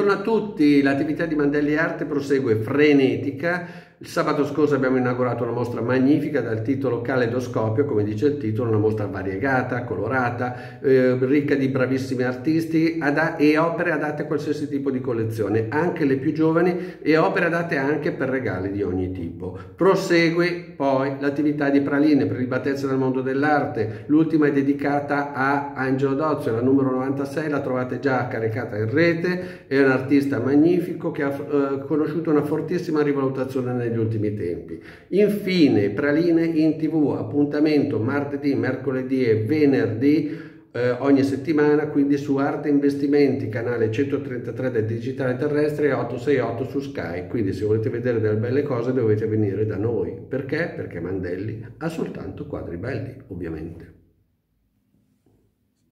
Buongiorno a tutti, l'attività di Mandelli Arte prosegue frenetica. Il sabato scorso abbiamo inaugurato una mostra magnifica dal titolo Caleidoscopio, come dice il titolo, una mostra variegata, colorata, ricca di bravissimi artisti e opere adatte a qualsiasi tipo di collezione, anche le più giovani, e opere adatte anche per regali di ogni tipo. Prosegue poi l'attività di Praline, Prelibatezze nel mondo dell'arte. L'ultima è dedicata a Angelo Dozio, la numero 96, la trovate già caricata in rete. È un artista magnifico che ha conosciuto una fortissima rivalutazione negli ultimi tempi. Infine, Praline in TV, appuntamento martedì, mercoledì e venerdì ogni settimana, quindi su Arte Investimenti, canale 133 del digitale terrestre e 868 su Sky. Quindi se volete vedere delle belle cose dovete venire da noi. Perché? Perché Mandelli ha soltanto quadri belli, ovviamente.